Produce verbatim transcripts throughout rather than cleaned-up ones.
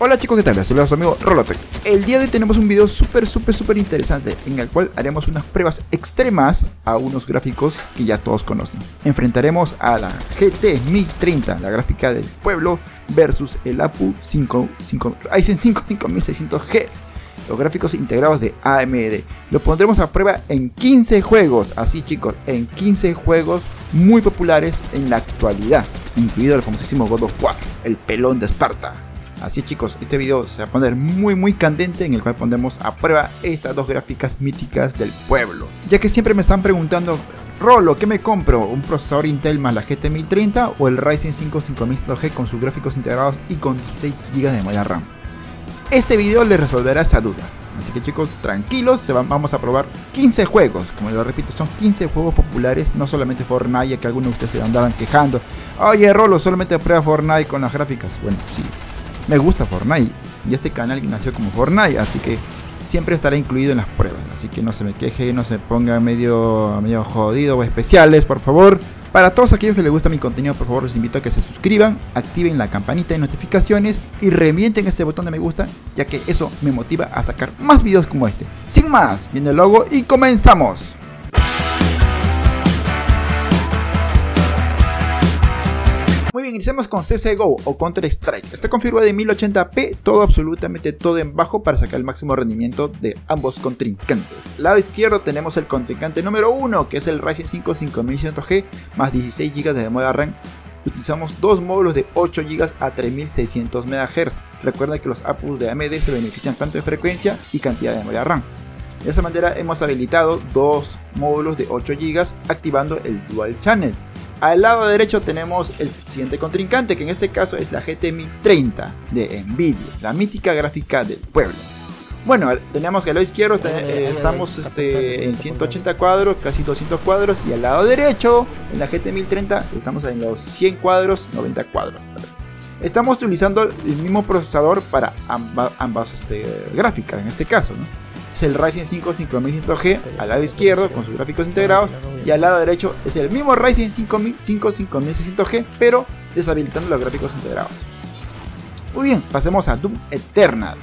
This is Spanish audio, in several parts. Hola chicos, ¿qué tal? Soy su amigo Rolotec. El día de hoy tenemos un video súper súper súper interesante en el cual haremos unas pruebas extremas a unos gráficos que ya todos conocen. Enfrentaremos a la G T mil treinta, la gráfica del pueblo, versus el A P U cinco, cinco, Ryzen cinco cinco mil seiscientos G, los gráficos integrados de A M D. Lo pondremos a prueba en quince juegos, así chicos, en quince juegos muy populares en la actualidad, incluido el famosísimo God of War, el pelón de Esparta. Así chicos, este video se va a poner muy muy candente, en el cual pondremos a prueba estas dos gráficas míticas del pueblo. Ya que siempre me están preguntando, Rolo, ¿qué me compro? ¿Un procesador Intel más la G T mil treinta o el Ryzen cinco cinco mil seiscientos G con sus gráficos integrados y con dieciséis gigas de memoria RAM? Este video les resolverá esa duda. Así que chicos, tranquilos, se van, vamos a probar quince juegos. Como les repito, son quince juegos populares, no solamente Fortnite, que algunos de ustedes se andaban quejando. Oye Rolo, solamente prueba Fortnite con las gráficas. Bueno, sí. Me gusta Fortnite y este canal nació como Fortnite, así que siempre estará incluido en las pruebas. Así que no se me queje, no se ponga medio, medio jodido o especiales, por favor. Para todos aquellos que les gusta mi contenido, por favor los invito a que se suscriban, activen la campanita de notificaciones y revienten ese botón de me gusta, ya que eso me motiva a sacar más videos como este. Sin más, viendo el logo y comenzamos. Muy bien, iniciamos con C S G O o Counter Strike. Está configurado de mil ochenta p, todo absolutamente todo en bajo para sacar el máximo rendimiento de ambos contrincantes. Lado izquierdo tenemos el contrincante número uno, que es el Ryzen cinco cinco mil seiscientos G más dieciséis gigas de memoria RAM. Utilizamos dos módulos de ocho gigas a tres mil seiscientos megahercios. Recuerda que los A P Us de A M D se benefician tanto de frecuencia y cantidad de memoria RAM. De esa manera hemos habilitado dos módulos de ocho gigas activando el Dual Channel. Al lado derecho tenemos el siguiente contrincante, que en este caso es la G T mil treinta de Nvidia, la mítica gráfica del pueblo. Bueno, tenemos que al lado izquierdo eh, estamos este, en ciento ochenta cuadros, casi doscientos cuadros, y al lado derecho, en la G T mil treinta, estamos en los cien cuadros, noventa cuadros. Estamos utilizando el mismo procesador para amba, ambas este, gráficas, en este caso, ¿no? Es el Ryzen cinco cinco mil cien G al lado izquierdo con sus gráficos integrados, y al lado derecho es el mismo Ryzen cinco cinco mil seiscientos G pero deshabilitando los gráficos integrados. Muy bien, pasemos a Doom Eternal,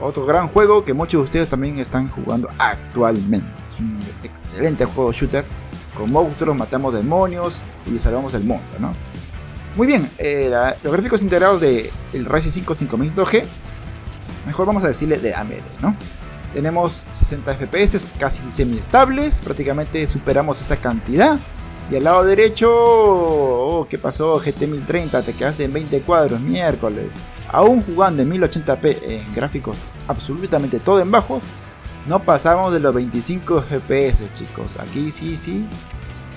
otro gran juego que muchos de ustedes también están jugando actualmente. Es un excelente juego shooter, con monstruos, matamos demonios y salvamos el mundo, ¿no? Muy bien, eh, la, los gráficos integrados del Ryzen cinco cinco mil cien G, mejor vamos a decirle de A M D, ¿no? Tenemos sesenta F P S casi semi-estables, prácticamente superamos esa cantidad. Y al lado derecho, oh, ¿qué pasó? G T mil treinta, te quedaste en veinte cuadros, miércoles. Aún jugando en mil ochenta p en gráficos absolutamente todo en bajos, no pasamos de los veinticinco F P S, chicos. Aquí sí, sí,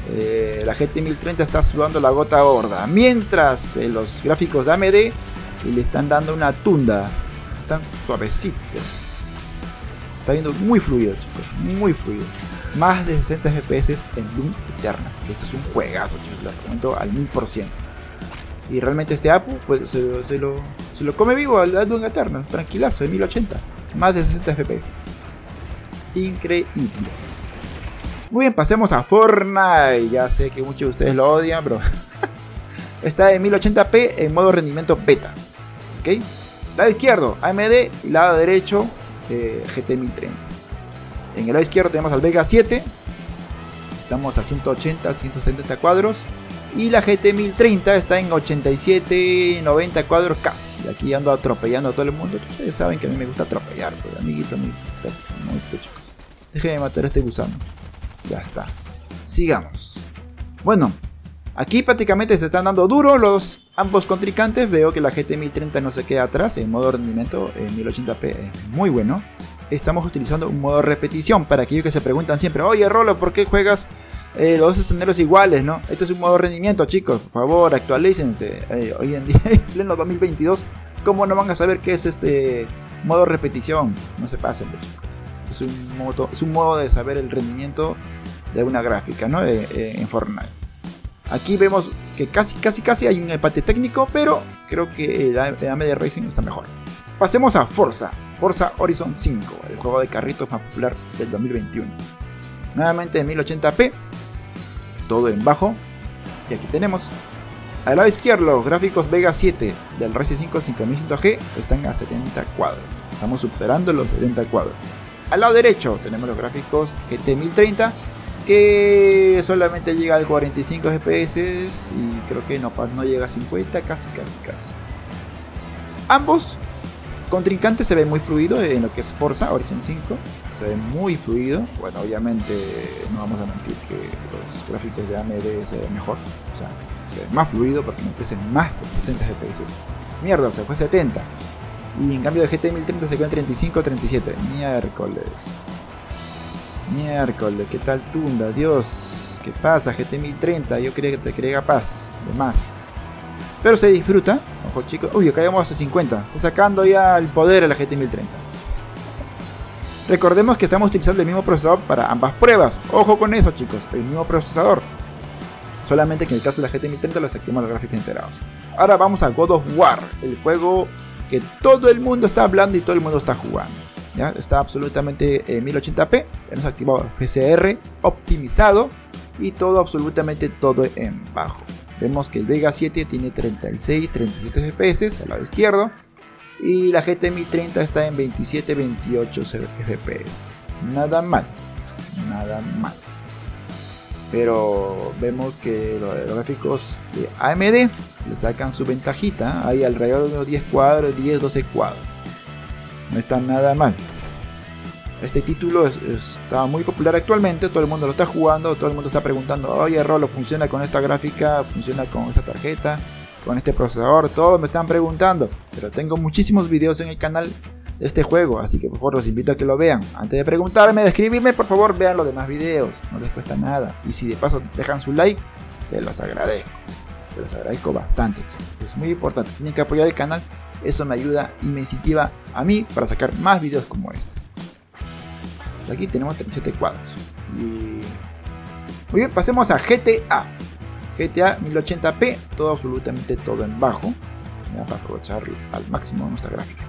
eh, la G T mil treinta está sudando la gota gorda. Mientras eh, los gráficos de A M D le están dando una tunda, están suavecitos. Está viendo muy fluido, chicos, muy fluido. Más de sesenta F P S en Doom Eternal. Esto es un juegazo, chicos, lo recomiendo al mil por ciento. Y realmente este A P U pues, se, se, lo, se lo come vivo al Doom Eternal, tranquilazo, de mil ochenta. Más de sesenta F P S. Increíble. Muy bien, pasemos a Fortnite. Ya sé que muchos de ustedes lo odian, pero está en mil ochenta p en modo rendimiento beta. ¿Ok? Lado izquierdo, A M D, lado derecho. Eh, G T mil treinta. En el lado izquierdo tenemos al Vega siete, estamos a ciento ochenta, ciento setenta cuadros, y la G T mil treinta está en ochenta y siete, noventa cuadros casi. Aquí ando atropellando a todo el mundo. Ustedes saben que a mí me gusta atropellar, pues, amiguito, amiguito, amiguito, chicos. Déjenme matar a este gusano. Ya está. Sigamos. Bueno, aquí prácticamente se están dando duro los ambos contrincantes. Veo que la G T mil treinta no se queda atrás. El modo rendimiento en mil ochenta p es muy bueno. Estamos utilizando un modo repetición para aquellos que se preguntan siempre, oye Rolo, ¿por qué juegas eh, los dos escenarios iguales, no? Este es un modo rendimiento, chicos, por favor, actualícense. Eh, hoy en día, en pleno dos mil veintidós, ¿cómo no van a saber qué es este modo repetición? No se pasen, chicos. Es un, modo, es un modo de saber el rendimiento de una gráfica, ¿no? Eh, eh, en Fortnite. Aquí vemos que casi casi casi hay un empate técnico, pero creo que el A M D Ryzen está mejor. Pasemos a Forza, Forza Horizon cinco, el juego de carritos más popular del dos mil veintiuno. Nuevamente en mil ochenta p, todo en bajo, y aquí tenemos Al lado izquierdo, los gráficos Vega siete del Ryzen cinco cincuenta y uno cien G están a setenta cuadros. Estamos superando los setenta cuadros. Al lado derecho tenemos los gráficos GT mil treinta, que solamente llega al cuarenta y cinco F P S y creo que no, no llega a cincuenta, casi casi casi. Ambos contrincantes se ven muy fluidos en lo que es Forza Horizon cinco. Se ve muy fluido. Bueno, obviamente no vamos a mentir que los gráficos de A M D se ven mejor, o sea, se ve más fluido porque me ofrecen más de sesenta F P S. Mierda, se fue setenta. Y en cambio de GT mil treinta se quedó en treinta y cinco a treinta y siete. Miércoles. Miércoles, ¿qué tal tunda? Dios, ¿qué pasa? GT mil treinta, yo quería que te creía capaz de más. Pero se disfruta. Ojo chicos. Uy, acá llegamos a cincuenta. Está sacando ya el poder a la GT mil treinta. Recordemos que estamos utilizando el mismo procesador para ambas pruebas. Ojo con eso chicos, el mismo procesador. Solamente que en el caso de la GT mil treinta los activamos los gráficos integrados. Ahora vamos a God of War, el juego que todo el mundo está hablando y todo el mundo está jugando. ¿Ya? Está absolutamente eh, mil ochenta p, hemos activado F S R optimizado y todo, absolutamente todo en bajo. Vemos que el Vega siete tiene treinta y seis a treinta y siete F P S al lado izquierdo y la GT mil treinta está en veintisiete a veintiocho F P S. Nada mal, nada mal. Pero vemos que los gráficos de A M D le sacan su ventajita ahí alrededor de unos diez cuadros, diez a doce cuadros. No está nada mal. Este título es, está muy popular actualmente, todo el mundo lo está jugando, todo el mundo está preguntando, oye Rolo, ¿funciona con esta gráfica? ¿Funciona con esta tarjeta? ¿Con este procesador? Todos me están preguntando, pero tengo muchísimos videos en el canal de este juego, así que por favor los invito a que lo vean. Antes de preguntarme, de escribirme, por favor vean los demás videos, no les cuesta nada. Y si de paso dejan su like, se los agradezco. Se los agradezco bastante, es muy importante, tienen que apoyar el canal, eso me ayuda y me incentiva a mí para sacar más videos como este. Aquí tenemos treinta y siete cuadros. Y... muy bien, pasemos a G T A. GTA mil ochenta p, todo absolutamente todo en bajo, ya, para aprovechar al máximo nuestras gráficas.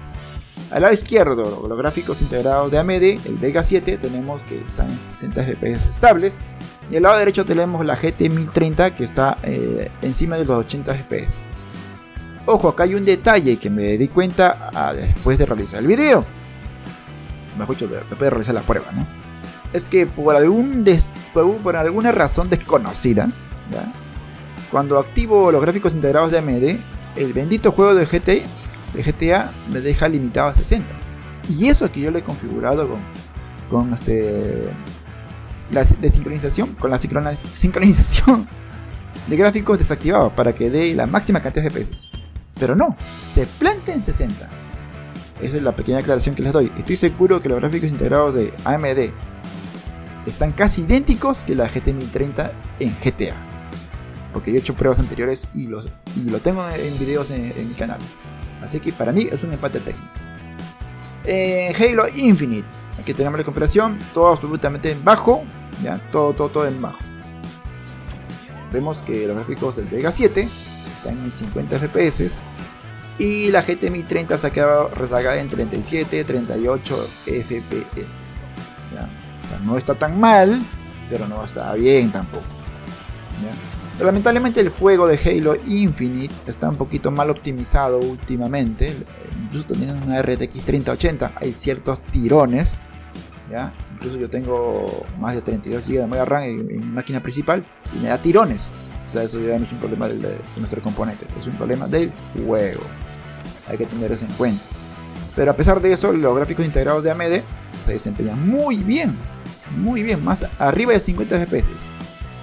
Al lado izquierdo, los gráficos integrados de A M D, el Vega siete, tenemos que están en sesenta F P S estables. Y al lado derecho tenemos la GT mil treinta que está eh, encima de los ochenta F P S. Ojo, acá hay un detalle que me di cuenta a, después de realizar el video. Mejor dicho, después de realizar la prueba, ¿no? Es que por, algún des, por, por alguna razón desconocida, ¿ya? Cuando activo los gráficos integrados de A M D, el bendito juego de G T A, de G T A me deja limitado a sesenta. Y eso es que yo lo he configurado con, con este, la desincronización, con la sincronización de gráficos desactivados para que dé la máxima cantidad de F P S. Pero no, se plantea en sesenta. Esa es la pequeña aclaración que les doy. Estoy seguro que los gráficos integrados de A M D están casi idénticos que la GT mil treinta en G T A. Porque yo he hecho pruebas anteriores y, los, y lo tengo en videos en, en mi canal. Así que para mí es un empate técnico. Eh, Halo Infinite. Aquí tenemos la comparación. Todo absolutamente en bajo. Ya, todo, todo, todo en bajo. Vemos que los gráficos del Vega siete están en cincuenta F P S. Y la GT mil treinta se ha quedado rezagada en treinta y siete, treinta y ocho F P S. ¿Ya? O sea, no está tan mal, pero no está bien tampoco. ¿Ya? Pero lamentablemente el juego de Halo Infinite está un poquito mal optimizado últimamente. Incluso teniendo una RTX treinta ochenta hay ciertos tirones, ¿ya? Incluso yo tengo más de treinta y dos gigas de memoria RAM en mi máquina principal y me da tirones. O sea, eso ya no es un problema del, de nuestro componente, es un problema del juego. Hay que tener eso en cuenta. Pero a pesar de eso, los gráficos integrados de A M D se desempeñan muy bien. Muy bien, más arriba de cincuenta F P S.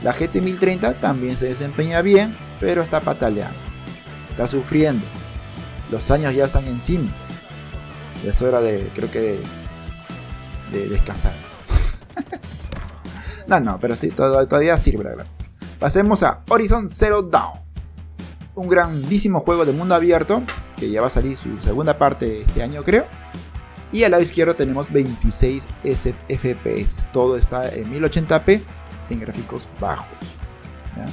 La GT mil treinta también se desempeña bien, pero está pataleando. Está sufriendo. Los años ya están encima. Es hora de, creo que, de, de descansar. No, no, pero estoy, todavía sirve la gráfica. Pasemos a Horizon Zero Dawn. Un grandísimo juego de mundo abierto, que ya va a salir su segunda parte este año creo. Y al lado izquierdo tenemos veintiséis F P S. Todo está en mil ochenta p en gráficos bajos. ¿Ya?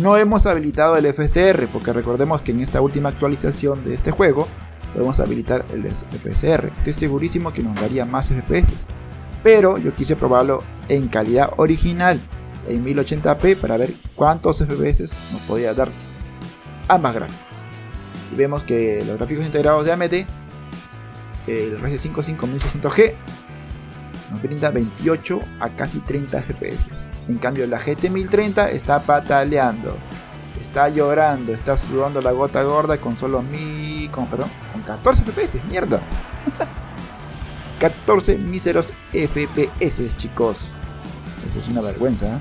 No hemos habilitado el F S R porque recordemos que en esta última actualización de este juego podemos habilitar el F S R. Estoy segurísimo que nos daría más F P S, pero yo quise probarlo en calidad original en mil ochenta p para ver cuántos F P S nos podía dar. ambas gráficas. Y vemos que los gráficos integrados de A M D, el Ryzen cinco cinco mil seiscientos G, nos brinda veintiocho a casi treinta F P S. En cambio la G T mil treinta está pataleando, está llorando, está sudando la gota gorda con solo mi... con, perdón, con catorce F P S, mierda. catorce míseros F P S, chicos. Eso es una vergüenza, ¿eh?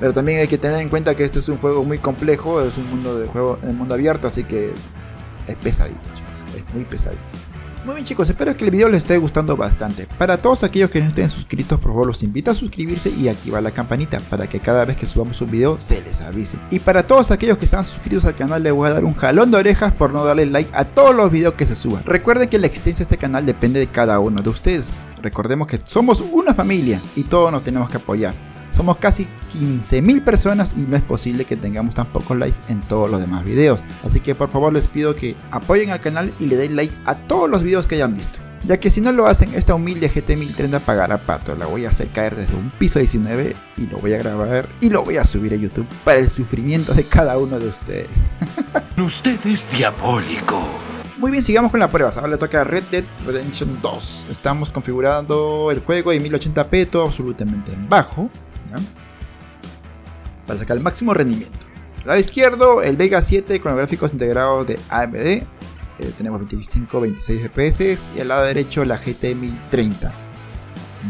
Pero también hay que tener en cuenta que este es un juego muy complejo, es un mundo de juego, el mundo abierto, así que es pesadito, chicos, es muy pesadito. Muy bien, chicos, espero que el video les esté gustando bastante. Para todos aquellos que no estén suscritos, por favor los invito a suscribirse y activar la campanita para que cada vez que subamos un video se les avise. Y para todos aquellos que están suscritos al canal les voy a dar un jalón de orejas por no darle like a todos los videos que se suban. Recuerden que la existencia de este canal depende de cada uno de ustedes. Recordemos que somos una familia y todos nos tenemos que apoyar. Somos casi quince mil personas y no es posible que tengamos tan pocos likes en todos los demás videos. Así que por favor les pido que apoyen al canal y le den like a todos los videos que hayan visto. Ya que si no lo hacen, esta humilde G T mil treinta pagará pato. La voy a hacer caer desde un piso diecinueve y lo voy a grabar y lo voy a subir a YouTube para el sufrimiento de cada uno de ustedes. Usted es diabólico. Muy bien, sigamos con las pruebas. Ahora le toca Red Dead Redemption dos. Estamos configurando el juego en mil ochenta p, todo absolutamente en bajo, ¿ya?, para sacar el máximo rendimiento. Al lado izquierdo, el Vega siete con los gráficos integrados de A M D, eh, tenemos veinticinco a veintiséis F P S, y al lado derecho la G T mil treinta,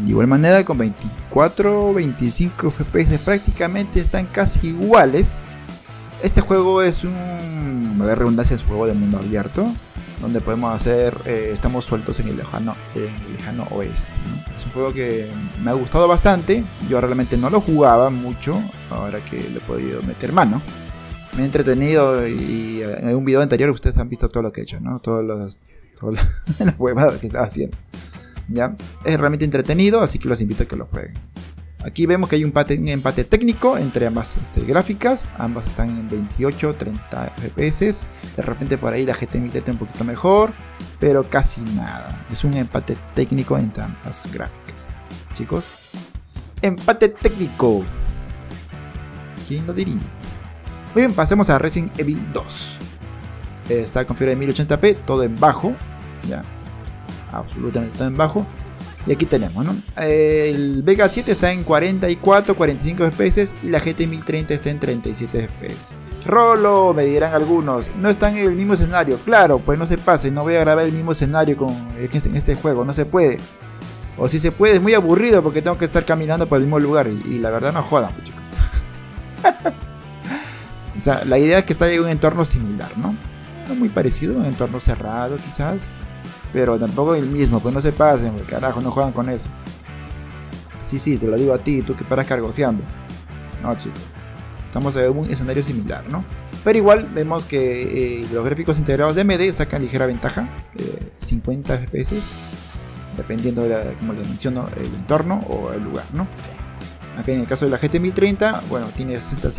de igual manera con veinticuatro a veinticinco F P S, prácticamente están casi iguales. Este juego es un, me voy a redundancia, es un juego de mundo abierto donde podemos hacer, eh, estamos sueltos en el lejano, en el lejano oeste, ¿no? Es un juego que me ha gustado bastante, yo realmente no lo jugaba mucho, ahora que le he podido meter mano, me he entretenido y en un video anterior ustedes han visto todo lo que he hecho, ¿no? Todas las, todas las huevadas que estaba haciendo, ¿ya? Es realmente entretenido, así que los invito a que lo jueguen. Aquí vemos que hay un empate, un empate técnico entre ambas este, gráficas. Ambas están en veintiocho a treinta F P S. De repente por ahí la G T mil treinta un poquito mejor, pero casi nada. Es un empate técnico entre ambas gráficas, chicos. Empate técnico. ¿Quién lo diría? Muy bien, pasemos a Resident Evil dos. Está configurada en mil ochenta p, todo en bajo, ya, absolutamente todo en bajo. Y aquí tenemos, ¿no? El Vega siete está en cuarenta y cuatro a cuarenta y cinco F P S y la G T mil treinta está en treinta y siete F P S. Rolo, me dirán algunos, no están en el mismo escenario. Claro, pues no se pase, no voy a grabar el mismo escenario con, en este juego, no se puede. O si se puede, es muy aburrido porque tengo que estar caminando por el mismo lugar y, y la verdad no jodan, pues, chicos. O sea, la idea es que está en un entorno similar, ¿no? No muy parecido, un entorno cerrado quizás, pero tampoco el mismo, pues no se pasen, carajo, no juegan con eso. Sí, sí, te lo digo a ti, tú que paras cargoseando. No, chicos, estamos en un escenario similar, ¿no? Pero igual vemos que eh, los gráficos integrados de A M D sacan ligera ventaja, eh, cincuenta F P S, dependiendo de la, como les menciono, el entorno o el lugar, ¿no? Acá en el caso de la G T mil treinta, bueno, tiene ciento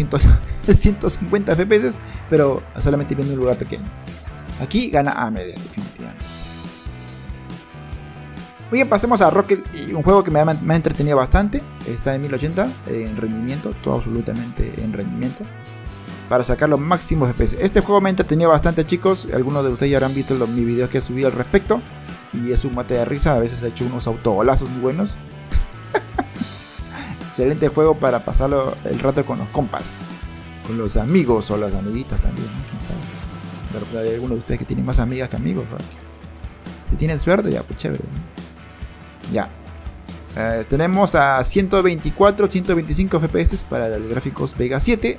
cincuenta F P S, pero solamente viendo un lugar pequeño. Aquí gana A M D, definitivamente. Muy bien, pasemos a Rocket League, un juego que me ha, me ha entretenido bastante. Está en mil ochenta, en rendimiento, todo absolutamente en rendimiento, para sacar los máximos F P S. Este juego me ha entretenido bastante, chicos. Algunos de ustedes ya habrán visto los, mis videos que he subido al respecto. Y es un mate de risa, a veces he hecho unos autobolazos muy buenos. Excelente juego para pasarlo el rato con los compas, con los amigos o las amiguitas también, ¿no? Quién sabe. Pero hay algunos de ustedes que tienen más amigas que amigos, ¿verdad? Si tienen suerte, ya, pues chévere, ¿no? Ya, eh, tenemos a ciento veinticuatro a ciento veinticinco F P S para los gráficos Vega siete.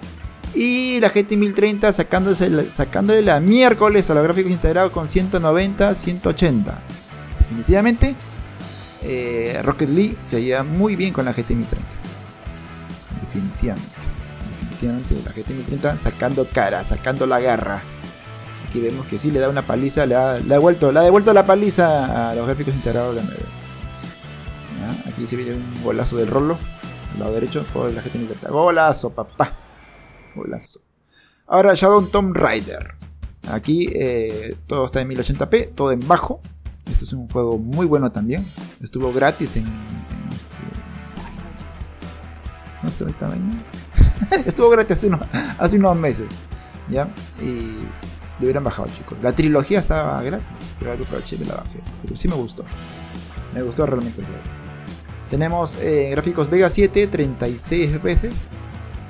Y la G T mil treinta sacándose la, sacándole la miércoles a los gráficos integrados con ciento noventa a ciento ochenta. Definitivamente eh, Rocket League se lleva muy bien con la G T mil treinta. Definitivamente, definitivamente la G T mil treinta sacando cara, sacando la garra. Aquí vemos que sí le da una paliza, le ha, le ha, vuelto, le ha devuelto la paliza a los gráficos integrados de A M D. Aquí se viene un golazo del Rolo al lado derecho por la G T mil treinta. Golazo, papá, golazo. Ahora Shadow of the Tomb Raider. Aquí eh, todo está en mil ochenta p, todo en bajo. Este es un juego muy bueno también. Estuvo gratis en, en este... ¿No se ve esta vaina? Estuvo gratis hace unos, hace unos meses. ¿ya? Y lo hubieran bajado, chicos. La trilogía estaba gratis, yo aproveché y la bajé, pero sí me gustó. Me gustó realmente el juego. Tenemos eh, gráficos Vega siete, treinta y seis F P S.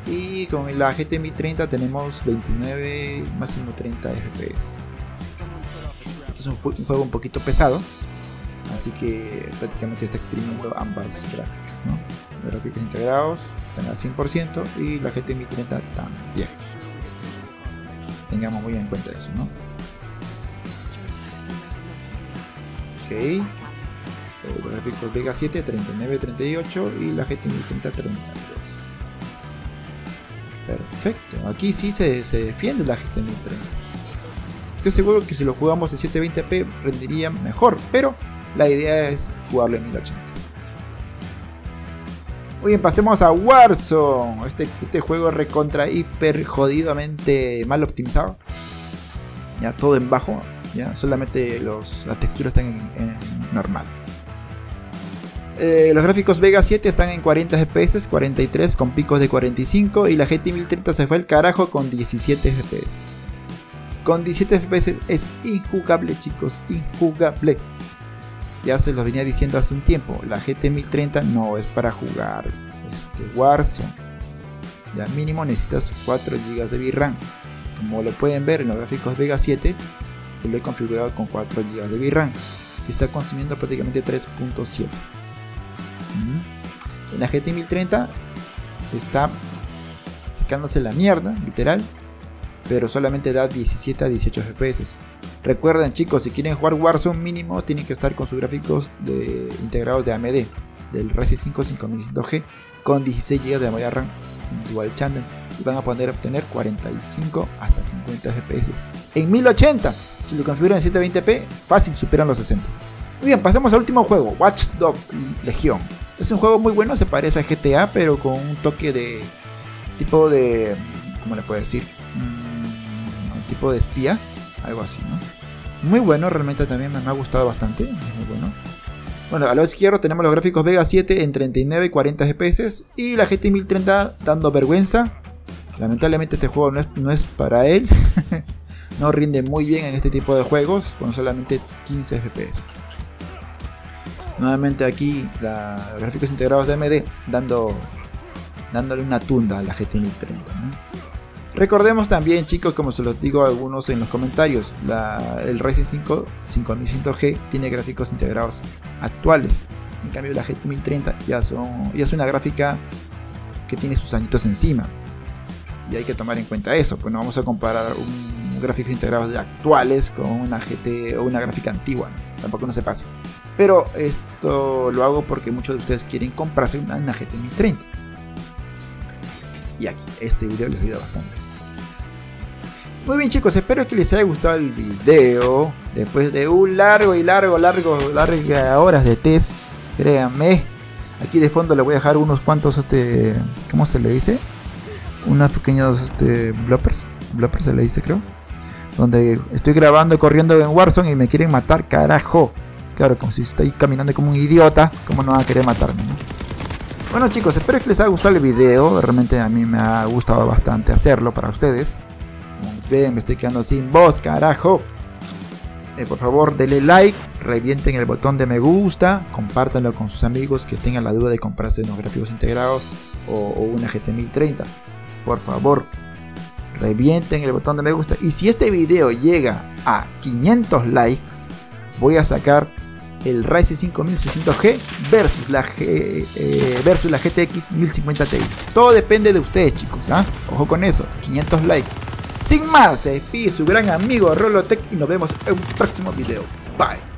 Y con la G T mil treinta tenemos veintinueve, máximo treinta F P S. Este es un, un juego un poquito pesado, así que prácticamente está exprimiendo ambas gráficas, ¿no? Los gráficos integrados están al cien por ciento y la G T mil treinta también. Tengamos muy en cuenta eso, ¿no? Ok. Los gráficos Vega siete, treinta y nueve, treinta y ocho y la G T mil treinta, treinta y dos. Perfecto, aquí sí se, se defiende la G T mil treinta. Estoy seguro que si lo jugamos en setecientos veinte p rendiría mejor, pero la idea es jugarlo en mil ochenta. Muy bien, pasemos a Warzone. Este, este juego recontra hiper jodidamente mal optimizado. Ya todo en bajo, ya solamente los, las texturas están en, en normal. Eh, los gráficos Vega siete están en cuarenta F P S, cuarenta y tres con picos de cuarenta y cinco, y la G T mil treinta se fue al carajo con diecisiete F P S. Con diecisiete F P S es injugable, chicos, injugable. Ya se los venía diciendo hace un tiempo, la G T mil treinta no es para jugar este Warzone. Ya mínimo necesitas cuatro gigas de V RAM. Como lo pueden ver en los gráficos Vega siete, yo lo he configurado con cuatro gigas de V RAM y está consumiendo prácticamente tres punto siete. En la G T mil treinta está sacándose la mierda, literal, pero solamente da diecisiete a dieciocho F P S. Recuerden, chicos, si quieren jugar Warzone mínimo tienen que estar con sus gráficos de, integrados de A M D, del Ryzen cinco cinco mil quinientos G con dieciséis gigas de memoria RAM dual channel, y van a poder obtener cuarenta y cinco hasta cincuenta F P S en mil ochenta. Si lo configuran en setecientos veinte p fácil superan los sesenta. Muy bien, pasamos al último juego, Watch Dogs Legion. Es un juego muy bueno, se parece a G T A, pero con un toque de tipo de, ¿cómo le puedo decir? Mm, tipo de espía, algo así, ¿no? Muy bueno, realmente también me, me ha gustado bastante, es muy bueno. Bueno, a lo izquierdo tenemos los gráficos Vega siete en treinta y nueve, cuarenta F P S y la G T mil treinta dando vergüenza. Lamentablemente este juego no es, no es para él, no rinde muy bien en este tipo de juegos con solamente quince F P S. Nuevamente aquí la, los gráficos integrados de A M D dando, dándole una tunda a la G T mil treinta, ¿no? Recordemos también, chicos, como se los digo a algunos en los comentarios, la, el Ryzen cinco cinco mil quinientos G tiene gráficos integrados actuales. En cambio la G T mil treinta ya, son, ya es una gráfica que tiene sus añitos encima, y hay que tomar en cuenta eso, pues no vamos a comparar un, un gráfico integrado de actuales con una G T o una gráfica antigua, ¿no? Tampoco no se pase. Pero esto lo hago porque muchos de ustedes quieren comprarse una, una G T mil treinta. Y aquí, este video les ayuda bastante. Muy bien, chicos, espero que les haya gustado el video. Después de un largo y largo, largo, largas horas de test, créanme. Aquí de fondo les voy a dejar unos cuantos, este, ¿cómo se le dice? Unos pequeños este, bloopers. Bloopers se le dice, creo. Donde estoy grabando y corriendo en Warzone y me quieren matar, carajo. Claro, como si estoy caminando como un idiota, como no van a querer matarme, ¿no? Bueno, chicos, espero que les haya gustado el video. Realmente a mí me ha gustado bastante hacerlo para ustedes. Como ven, me estoy quedando sin voz, carajo. Eh, por favor, denle like, revienten el botón de me gusta, compártanlo con sus amigos que tengan la duda de comprarse unos gráficos integrados o, o una G T mil treinta. Por favor, revienten el botón de me gusta. Y si este video llega a quinientos likes, voy a sacar el Ryzen cinco mil seiscientos G versus la, G, eh, versus la G T X mil cincuenta Ti. Todo depende de ustedes, chicos, ¿eh? Ojo con eso, quinientos likes. Sin más, se despide su gran amigo Rolotec y nos vemos en un próximo video. Bye.